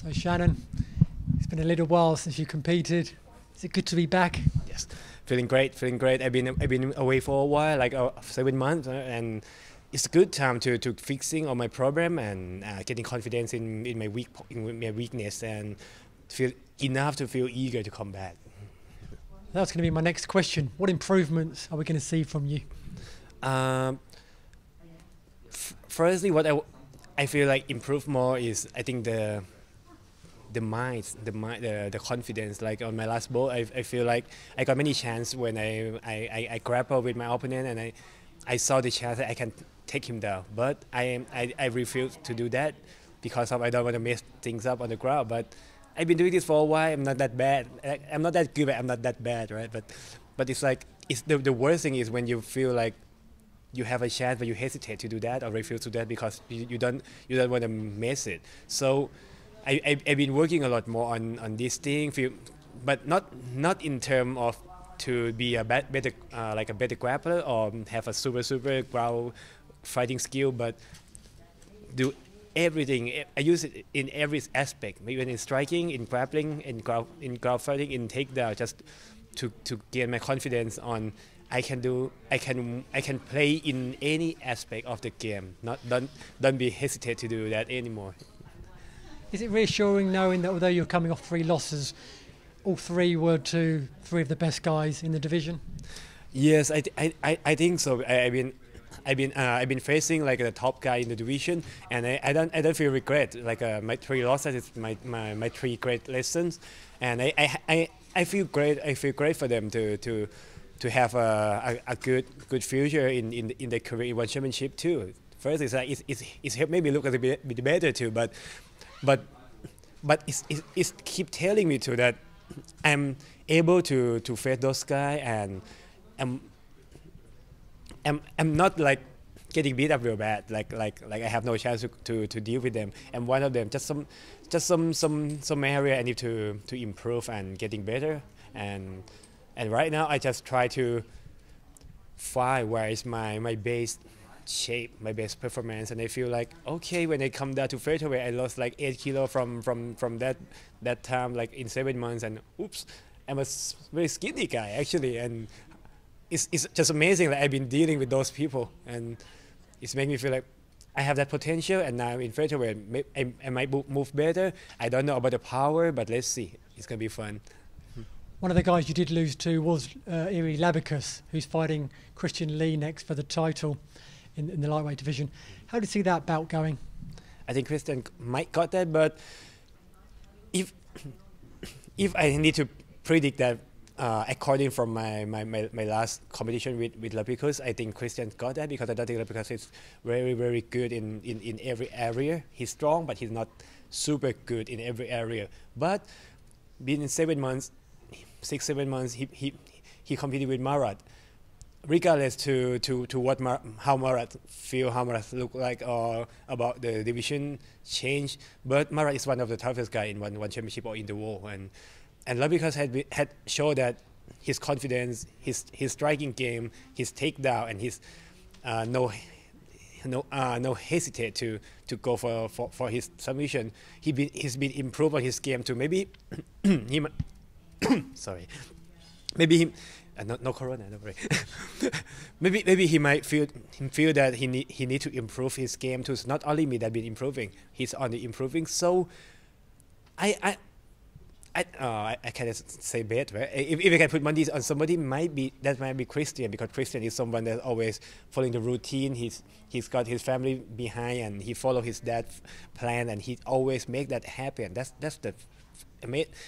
So Shannon, it's been a little while since you competed. Is it good to be back? Yes, feeling great, feeling great. I've been away for a while, like 7 months, and it's a good time to fixing all my problem and getting confidence in my weakness and feel enough to feel eager to come back. That's going to be my next question. What improvements are we going to see from you? Firstly, what I feel like improve more is, I think, the confidence. Like on my last bout, I feel like I got many chances when I grapple with my opponent, and I saw the chance that I can take him down. But I refused to do that because I don't want to mess things up on the ground. But I've been doing this for a while. I'm not that bad. I'm not that good, but I'm not that bad, right? But it's like the worst thing is when you feel like you have a chance, but you hesitate to do that or refuse to do that because you don't want to mess it. So I've been working a lot more on this thing, but not in terms of to be a better like a better grappler or have a super ground fighting skill, but do everything. I use it in every aspect, even in striking, in grappling, in ground fighting, in takedown, just to gain my confidence on. I can play in any aspect of the game. Don't be hesitant to do that anymore. Is it reassuring knowing that although you're coming off 3 losses, all 3 were to 3 of the best guys in the division? Yes, I think so. I've been facing like the top guy in the division, and I don't feel regret. Like my 3 losses, it's my 3 great lessons, and I feel great. I feel great for them to have a good future in their career in One Championship too. First, it's like it's helped maybe look a little bit better too, but it's keep telling me too that I'm able to face those guys, and I'm not like getting beat up real bad, like I have no chance to deal with them. And one of them just some area I need to improve and getting better. And right now, I just try to find where is my base shape, my base performance, and I feel like, okay, when I come down to featherweight, I lost like 8 kilos from that time, like in 7 months, and oops, I'm a very skinny guy actually, and it's just amazing that I've been dealing with those people, and it's making me feel like I have that potential, and now I'm in featherweight, I might move better. I don't know about the power, but let's see, it's gonna be fun. One of the guys you did lose to was Iuri Lapicus, who's fighting Christian Lee next for the title in the lightweight division. How do you see that bout going? I think Christian might got that, but if I need to predict that according from my last competition with Lapicus, I think Christian got that because I don't think Lapicus is very good in every area. He's strong, but he's not super good in every area. But being in 7 months. 6-7 months he competed with Marat. Regardless to what how Marat feel, how Marat look like, or about the division change, but Marat is one of the toughest guy in one championship or in the world, and Lapicus had shown that his confidence, his striking game, his takedown, and his no hesitate to go for his submission. He's been improved on his game to maybe him. Sorry, maybe he, no corona, don't worry. maybe he might feel that he need to improve his game too. It's not only me that been improving; he's only improving. So, I can't say bad, right? If I can put money on somebody, that might be Christian, because Christian is someone that's always following the routine. He's got his family behind, and he follow his dad's plan, and he always make that happen. That's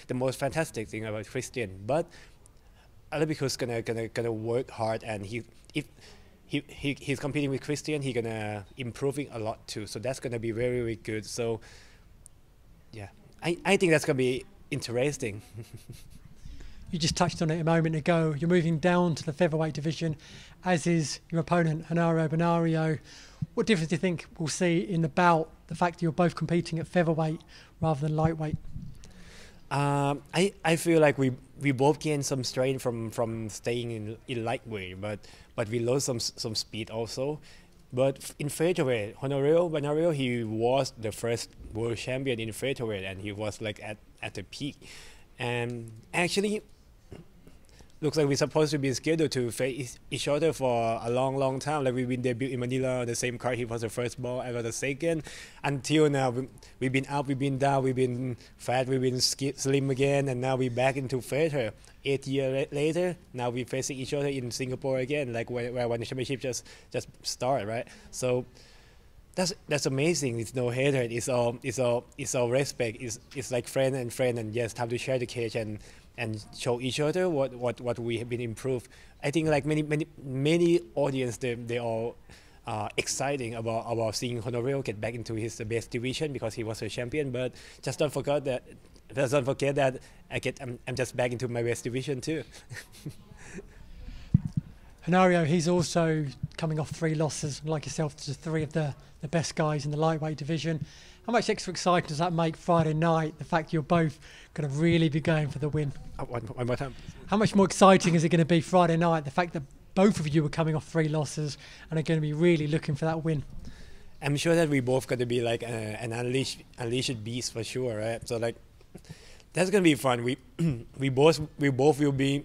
the most fantastic thing about Christian, but Lapicus gonna work hard, and if he's competing with Christian, he's gonna improving a lot too. So that's gonna be very good. So yeah, I think that's gonna be interesting. You just touched on it a moment ago. You're moving down to the featherweight division, as is your opponent Honorio Banario. What difference do you think we'll see in the bout? The fact that you're both competing at featherweight rather than lightweight. I feel like we both gained some strength from staying in lightweight, but we lost some speed also. But in featherweight, Honorio Banario, he was the first world champion in featherweight, and he was like at the peak. And actually, looks like we're supposed to be scheduled to face each other for a long, long time. Like we've been debuted in Manila, the same card. He was the first ball, I was the second. Until now, we've been up, we've been down, we've been fat, we've been slim again, and now we're back into feather. 8 years later, now we're facing each other in Singapore again, like where One Championship just started, right? So that's amazing. It's no hatred. It's all respect. It's like friend and friend, and yes, time to share the cage and show each other what we have been improved. I think like many audience, they all exciting about seeing Honorio get back into his best division because he was a champion. But just don't forget that. Let's not forget that I'm just back into my best division too. Honorio, he's also coming off 3 losses, like yourself, to 3 of the best guys in the lightweight division. How much extra exciting does that make Friday night, the fact you're both going to really be going for the win? One more time. How much more exciting is it going to be Friday night, the fact that both of you are coming off 3 losses and are going to be really looking for that win? I'm sure that we both got to be like an unleashed beast for sure, right? So like, that's gonna be fun. We both will be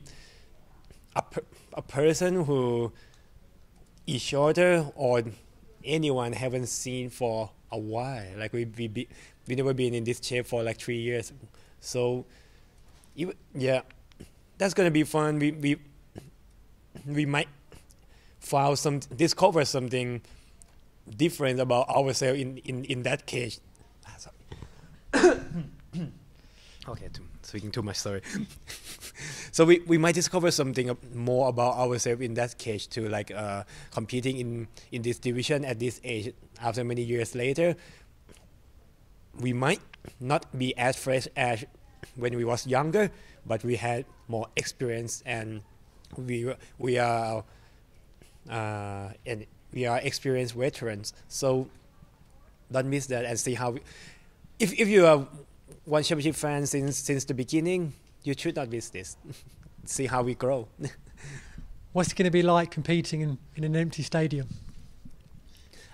a person who each other or anyone haven't seen for a while. Like we never been in this shape for like 3 years. So yeah, that's gonna be fun. We might discover something different about ourselves in that cage. Sorry. Okay, speaking too much, sorry. So we might discover something more about ourselves in that cage too, like competing in this division at this age. After many years later, we might not be as fresh as when we was younger, but we had more experience, and we are experienced veterans. So don't miss that, and see how if you are One Championship fan since the beginning, you should not miss this. See how we grow. What's it going to be like competing in an empty stadium?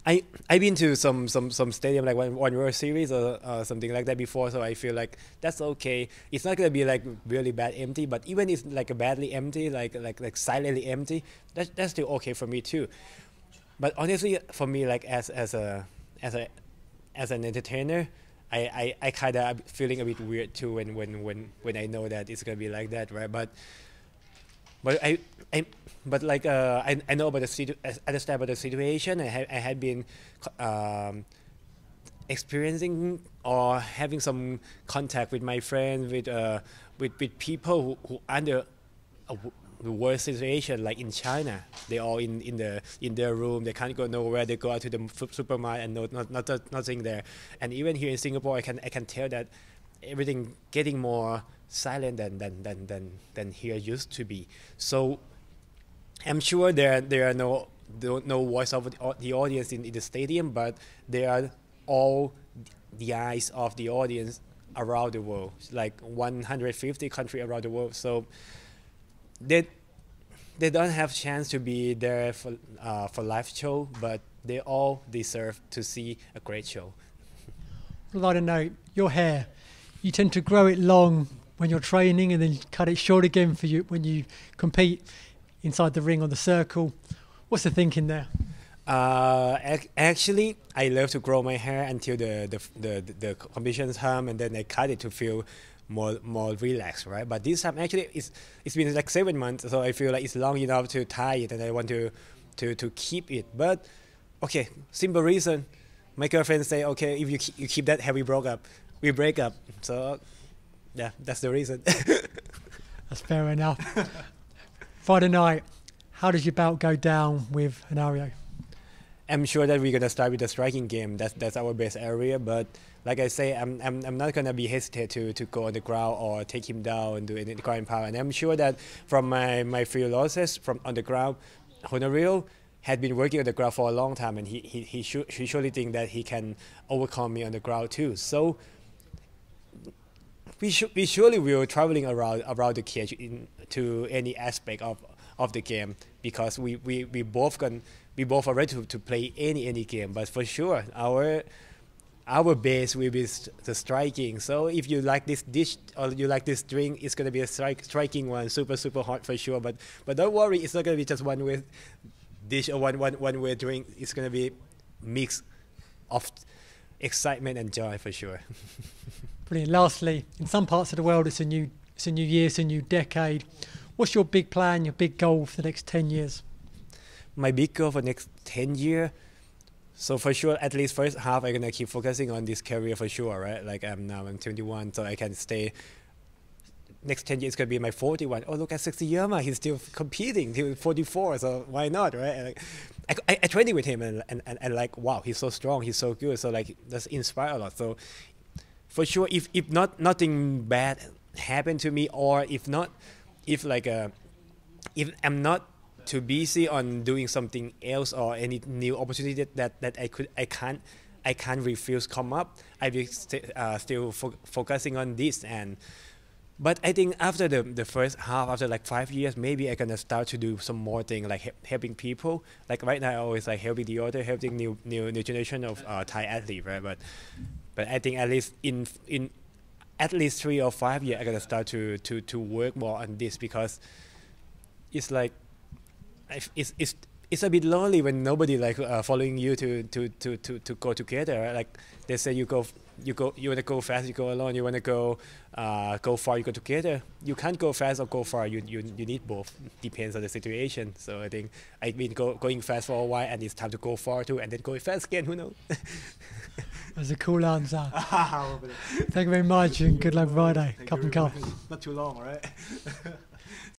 I've been to some stadium like One World Series or something like that before, so I feel like that's okay. It's not going to be like really bad empty, but even if like a badly empty, like silently empty, that's still okay for me too. But honestly, for me, like as an entertainer, I kind of feeling a bit weird too when I know that it's gonna be like that, right? But I know about the situation. I had been experiencing or having some contact with my friends, with people who under the worst situation, like in China. They're all in their room, they can't go nowhere, they go out to the supermarket and nothing there. And even here in Singapore, I can tell that everything getting more silent than here used to be. So I'm sure there are no voice of the audience in the stadium, but there are all the eyes of the audience around the world, like 150 countries around the world. So they don't have chance to be there for live show, but they all deserve to see a great show. Well, I don't know, your hair, you tend to grow it long when you're training and then cut it short again for you when you compete inside the ring or the circle. What's the thinking there? Actually, I love to grow my hair until the competition time, and then I cut it to feel more relaxed, right? But this time actually it's been like 7 months, so I feel like it's long enough to tie it, and I want to keep it. But okay, simple reason, my girlfriend say, okay, if you keep that hair, we break up. So yeah, that's the reason. That's fair enough. Friday night, how does your bout go down with Honorio? I'm sure that we're gonna start with the striking game. That's our best area, but like I say, I'm not gonna be hesitant to go on the ground or take him down and do any ground and pound. And I'm sure that from my few losses from on the ground, Honorio had been working on the ground for a long time, and he surely think that he can overcome me on the ground too. So we surely will traveling around the cage to any aspect of the game, because we both can we both are ready to play any game. But for sure, our base will be the striking. So if you like this dish or you like this drink, it's going to be a striking one, super hot for sure. But don't worry, it's not going to be just one way dish or one way drink. It's going to be mix of excitement and joy for sure. Brilliant. Lastly, in some parts of the world, it's a new year, it's a new decade. What's your big plan, your big goal for the next 10 years? My big goal for the next 10 years? So for sure, at least first half, I'm going to keep focusing on this career for sure, right? Like I'm 21, so I can stay. Next 10 years, it's going to be my 41. Oh, look at 60-year-old, he's still competing till 44, so why not, right? And I trained with him and like, wow, he's so strong, he's so good. So like, that's inspired a lot. So for sure, if nothing bad happened to me, or if I'm not too busy on doing something else or any new opportunity that I can't refuse come up, I will still focusing on this. And but I think after the first half, after like 5 years, maybe I gonna start to do some more thing like helping people. Like right now, I always like helping the other, helping new generation of Thai athlete, right? But I think at least in at least 3 or 5 years, I gotta start to work more on this, because it's like it's a bit lonely when nobody like following you to go together. Right? Like they say, you want to go fast, you go alone. You want to go far, you go together. You can't go fast or go far. You need both. Depends on the situation. So I think I've been going fast for a while, and it's time to go far too, and then go fast again. Who knows? That's a cool answer. Thank you very much, and good luck Friday. Cup and cup. Not too long, all right?